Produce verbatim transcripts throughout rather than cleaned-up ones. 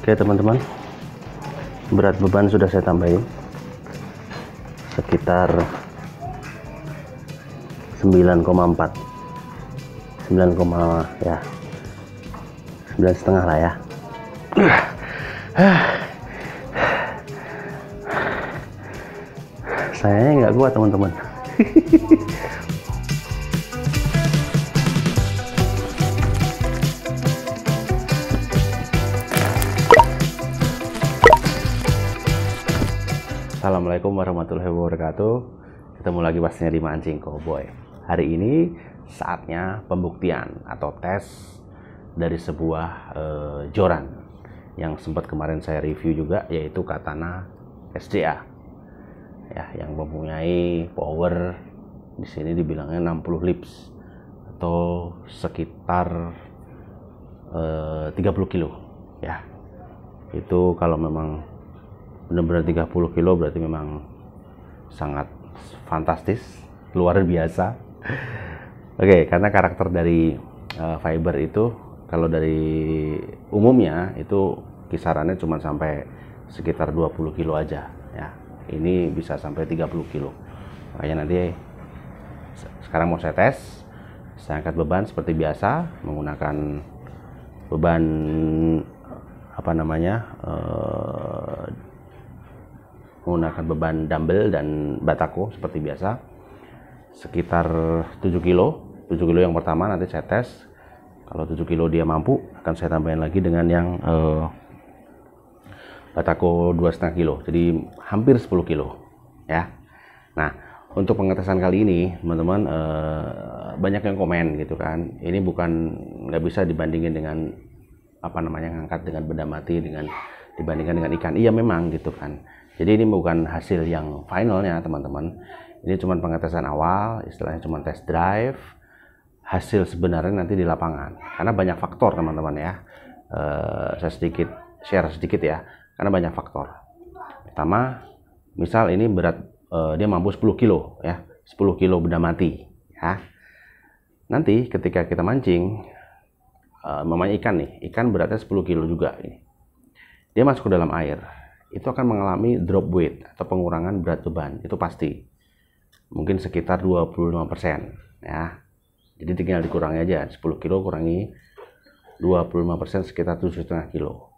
Oke teman-teman, berat beban sudah saya tambahin sekitar sembilan koma empat sembilan, ya sembilan koma lima lah ya. Sayangnya nggak kuat teman-teman. Assalamualaikum warahmatullahi wabarakatuh. Ketemu lagi pastinya di Mancing Koboi. Hari ini saatnya pembuktian atau tes dari sebuah eh, joran yang sempat kemarin saya review juga, yaitu Katana S D A ya, yang mempunyai power di sini dibilangnya enam puluh lips atau sekitar eh, tiga puluh kilo ya. Itu kalau memang benar-benar tiga puluh kilo berarti memang sangat fantastis, luar biasa. Oke, okay, karena karakter dari uh, fiber itu kalau dari umumnya itu kisarannya cuma sampai sekitar dua puluh kilo aja ya. Ini bisa sampai tiga puluh kilo. Makanya nanti sekarang mau saya tes. Saya angkat beban seperti biasa menggunakan beban apa namanya? Uh, menggunakan beban dumbbell dan batako seperti biasa sekitar tujuh kilo yang pertama. Nanti saya tes, kalau tujuh kilo dia mampu akan saya tambahin lagi dengan yang eh, batako dua koma lima kilo, jadi hampir sepuluh kilo ya. Nah, untuk pengetesan kali ini teman-teman, eh, banyak yang komen gitu kan, ini bukan nggak bisa dibandingin dengan apa namanya ngangkat dengan benda mati dengan dibandingkan dengan ikan. Iya memang gitu kan. Jadi ini bukan hasil yang finalnya teman-teman. Ini cuma pengetesan awal, istilahnya cuma test drive. Hasil sebenarnya nanti di lapangan. Karena banyak faktor teman-teman ya. Eh, saya sedikit share sedikit ya. Karena banyak faktor. Pertama, misal ini berat eh, dia mampu sepuluh kilo ya. sepuluh kilo benda mati ya. Nanti ketika kita mancing eh, memancing ikan nih, ikan beratnya sepuluh kilo juga ini. Dia masuk ke dalam air. Itu akan mengalami drop weight atau pengurangan berat beban, itu pasti mungkin sekitar dua puluh lima persen ya. Jadi tinggal dikurangi aja, sepuluh kilo kurangi dua puluh lima persen sekitar tujuh koma lima kilo.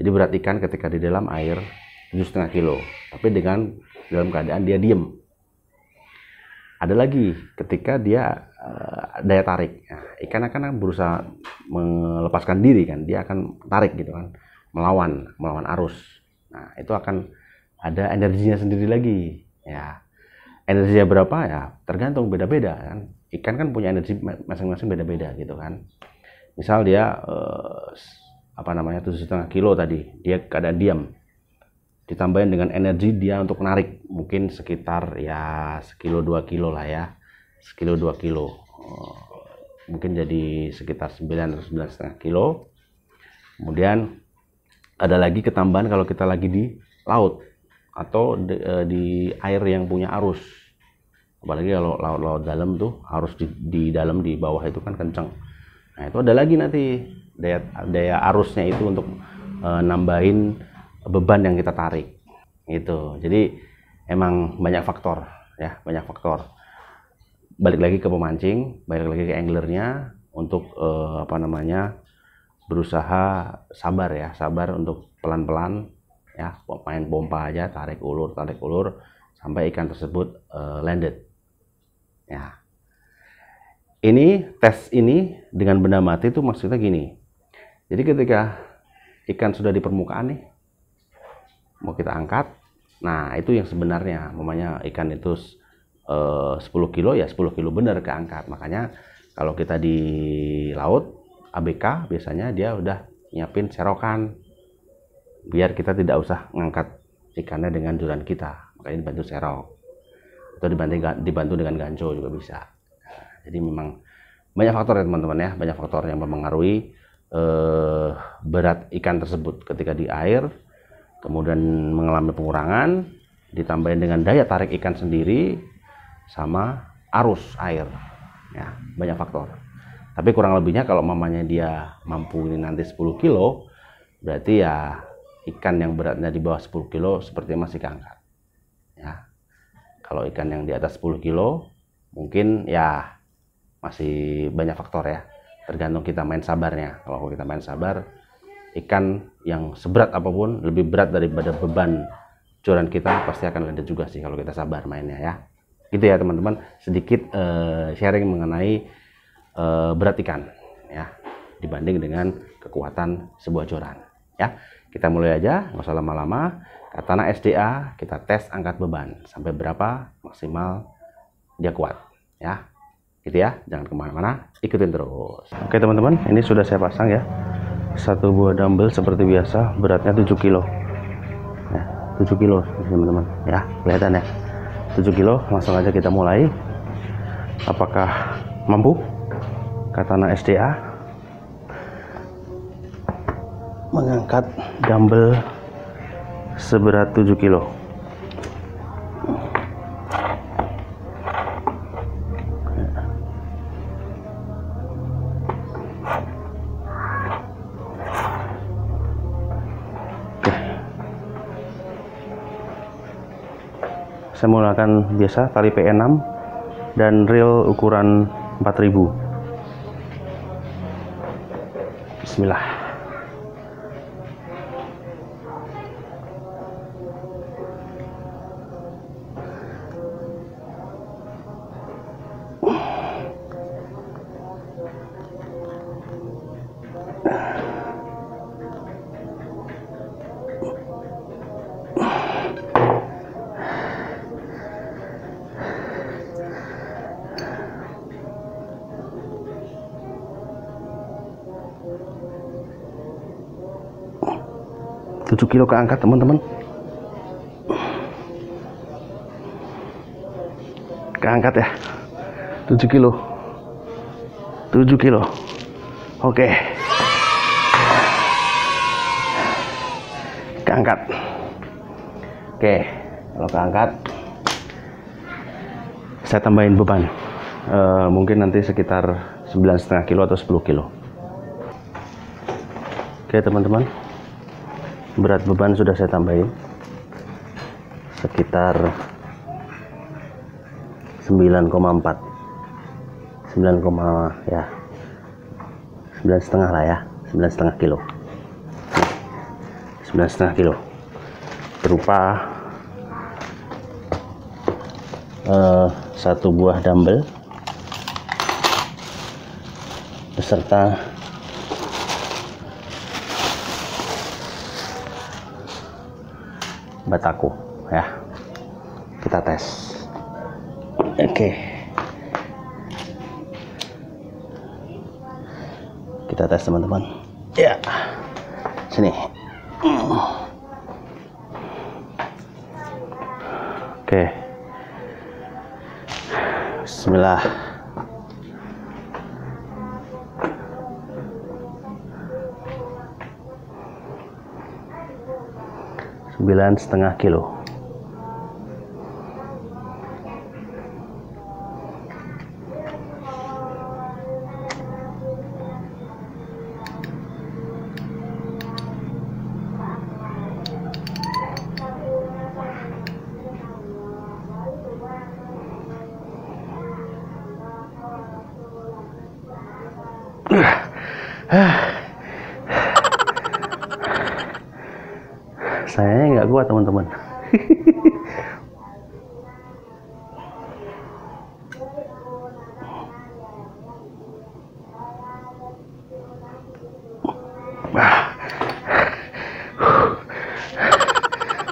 Jadi berat ikan ketika di dalam air tujuh koma lima kilo, tapi dengan dalam keadaan dia diem. Ada lagi ketika dia uh, daya tarik ya, ikan akan berusaha melepaskan diri kan, dia akan tarik gitu kan, melawan melawan arus. Nah, itu akan ada energinya sendiri lagi ya. Energinya berapa ya tergantung, beda-beda kan. Ikan kan punya energi masing-masing beda-beda gitu kan. Misal dia eh, apa namanya tujuh koma lima kilo tadi, dia keadaan diam, ditambahin dengan energi dia untuk menarik mungkin sekitar ya sekilo dua kilo lah ya, sekilo dua kilo mungkin, jadi sekitar sembilan atau sembilan koma lima kilo. Kemudian ada lagi ketambahan kalau kita lagi di laut atau di, di air yang punya arus. Apalagi kalau laut-laut dalam tuh arus di, di dalam di bawah itu kan kenceng. Nah, itu ada lagi nanti daya daya arusnya itu untuk e, nambahin beban yang kita tarik. Gitu. Jadi emang banyak faktor ya, banyak faktor. Balik lagi ke pemancing, balik lagi ke anglernya untuk e, apa namanya? berusaha sabar ya, sabar untuk pelan-pelan ya, main pompa aja, tarik ulur, tarik ulur sampai ikan tersebut uh, landed ya. Ini tes ini dengan benda mati itu maksudnya gini, jadi ketika ikan sudah di permukaan nih mau kita angkat, nah itu yang sebenarnya namanya ikan itu uh, sepuluh kilo ya, sepuluh kilo bener keangkat. Makanya kalau kita di laut A B K biasanya dia udah nyiapin serokan biar kita tidak usah ngangkat ikannya dengan joran kita, makanya dibantu serok atau dibantu dibantu dengan ganco juga bisa. Jadi memang banyak faktor ya teman-teman ya, banyak faktor yang mempengaruhi eh, berat ikan tersebut ketika di air, kemudian mengalami pengurangan ditambahin dengan daya tarik ikan sendiri sama arus air ya, banyak faktor. Tapi kurang lebihnya kalau mamanya dia mampu ini nanti sepuluh kilo, berarti ya ikan yang beratnya di bawah sepuluh kilo sepertinya masih keangkat. Ya. Kalau ikan yang di atas sepuluh kilo mungkin ya masih banyak faktor ya. Tergantung kita main sabarnya. Kalau kita main sabar, ikan yang seberat apapun, lebih berat daripada beban curan kita, pasti akan ada juga sih kalau kita sabar mainnya ya. Gitu ya teman-teman, sedikit uh, sharing mengenai berat ikan ya dibanding dengan kekuatan sebuah joran ya. Kita mulai aja, nggak usah lama-lama. Katana S D A kita tes angkat beban sampai berapa maksimal dia kuat ya, gitu ya. Jangan kemana-mana, ikutin terus. Oke teman-teman, ini sudah saya pasang ya satu buah dumbbell seperti biasa, beratnya tujuh kilo ya, tujuh kilo teman-teman ya, kelihatan ya tujuh kilo. Langsung aja kita mulai, apakah mampu Katana S D A mengangkat dumbbell seberat tujuh kilo. Oke. Saya menggunakan biasa tali P E enam dan reel ukuran empat ribu. Bismillah. tujuh kilo keangkat teman-teman, keangkat ya, tujuh kilo, tujuh kilo. Oke, keangkat. Oke, kalau keangkat saya tambahin beban, e, mungkin nanti sekitar sembilan koma lima kilo atau sepuluh kilo. Oke teman-teman, berat beban sudah saya tambahin sekitar sembilan koma empat, sembilan, ya sembilan koma lima lah ya, sembilan koma lima kilo, sembilan koma lima kilo berupa uh, satu buah dumbbell beserta bataku ya. Kita tes. Oke, kita tes teman-teman ya. Sini. Oke, bismillah. Sembilan setengah kilo. Sayangnya nggak kuat teman-teman.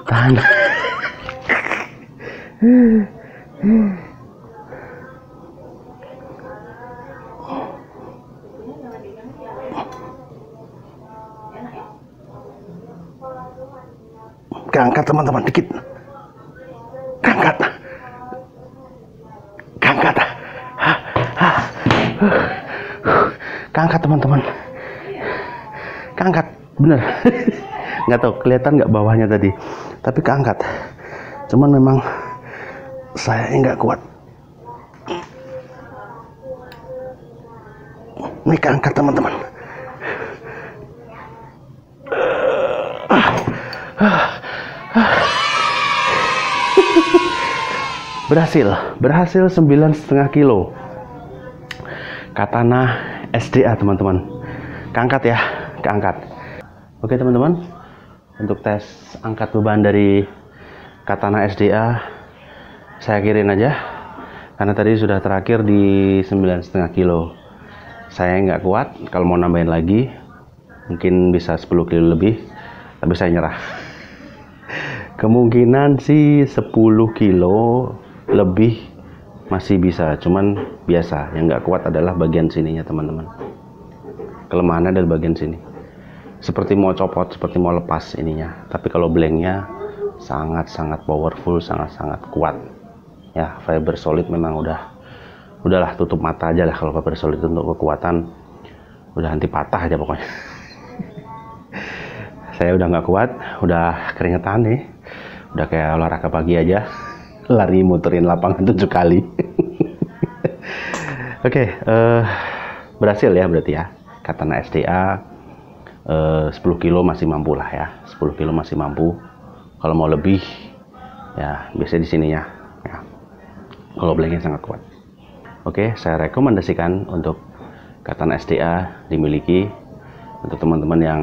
Tahan. Keangkat teman-teman, dikit. Keangkat. Keangkat. Keangkat teman-teman. Keangkat, bener. Nggak tahu kelihatan nggak bawahnya tadi, tapi keangkat. Cuman memang saya nggak kuat. Mika angkat teman-teman. Berhasil, berhasil sembilan setengah kilo. Katana S D A teman-teman. Keangkat ya, keangkat. Oke teman-teman, untuk tes angkat beban dari Katana S D A saya kirim aja, karena tadi sudah terakhir di sembilan setengah kilo. Saya nggak kuat, kalau mau nambahin lagi mungkin bisa sepuluh kilo lebih, tapi saya nyerah. Kemungkinan sih sepuluh kilo lebih masih bisa, cuman biasa yang nggak kuat adalah bagian sininya teman-teman. Kelemahannya dari bagian sini. Seperti mau copot, seperti mau lepas ininya. Tapi kalau blanknya sangat-sangat powerful, sangat-sangat kuat. Ya, fiber solid memang udah, udahlah tutup mata aja lah kalau fiber solid untuk kekuatan, udah anti patah aja pokoknya. Saya udah nggak kuat, udah keringetan nih, udah kayak olahraga pagi aja, lari muterin lapangan tujuh kali. Oke, okay, uh, berhasil ya berarti ya, Katana S D A. Uh, sepuluh kilo masih mampu lah ya, sepuluh kilo masih mampu. Kalau mau lebih ya biasanya di sininya ya, kalau blanknya sangat kuat. Oke, saya rekomendasikan untuk Katana S D A dimiliki untuk teman-teman yang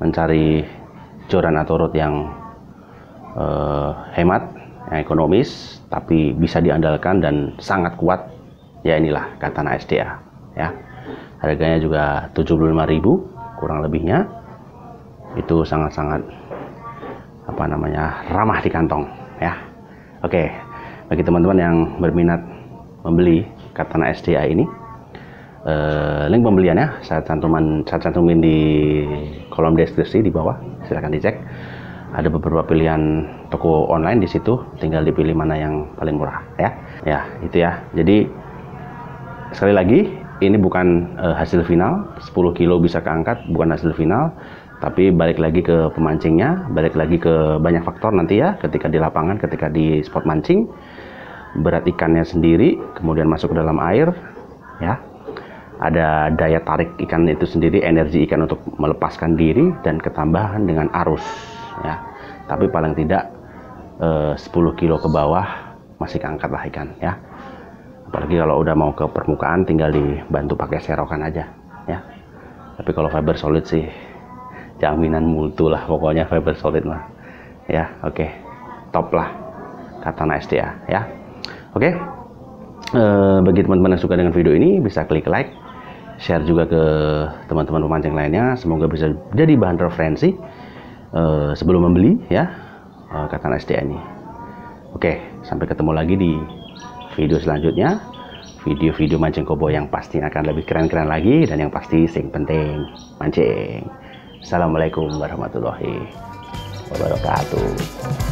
mencari joran atau rod yang uh, hemat, yang ekonomis tapi bisa diandalkan dan sangat kuat. Ya inilah Katana S D A ya. Harganya juga tujuh puluh lima ribu kurang lebihnya. Itu sangat-sangat apa namanya, ramah di kantong ya. Oke, bagi teman-teman yang berminat membeli Katana S D A ini, eh, link pembeliannya saya cantumin, saya cantumin di kolom deskripsi di bawah, silahkan dicek. Ada beberapa pilihan toko online di situ, tinggal dipilih mana yang paling murah ya. Ya itu ya, jadi sekali lagi ini bukan uh, hasil final. Sepuluh kilo bisa keangkat bukan hasil final, tapi balik lagi ke pemancingnya, balik lagi ke banyak faktor nanti ya, ketika di lapangan, ketika di spot mancing, berat ikannya sendiri, kemudian masuk ke dalam air ya, ada daya tarik ikan itu sendiri, energi ikan untuk melepaskan diri, dan ketambahan dengan arus ya. Tapi paling tidak uh, sepuluh kilo ke bawah masih keangkat lah ikan ya. Apalagi kalau udah mau ke permukaan tinggal dibantu pakai serokan aja ya. Tapi kalau fiber solid sih jaminan mutu lah pokoknya, fiber solid lah ya. Oke, okay. Top lah Katana S D A ya. Oke, okay. E, bagi teman-teman yang suka dengan video ini bisa klik like, share juga ke teman-teman pemancing lainnya, semoga bisa jadi bahan referensi e, sebelum membeli ya e, Katana S D A ini. Oke, okay. Sampai ketemu lagi di video selanjutnya, video-video mancing koboi yang pasti akan lebih keren-keren lagi, dan yang pasti sing penting mancing. Assalamualaikum warahmatullahi wabarakatuh.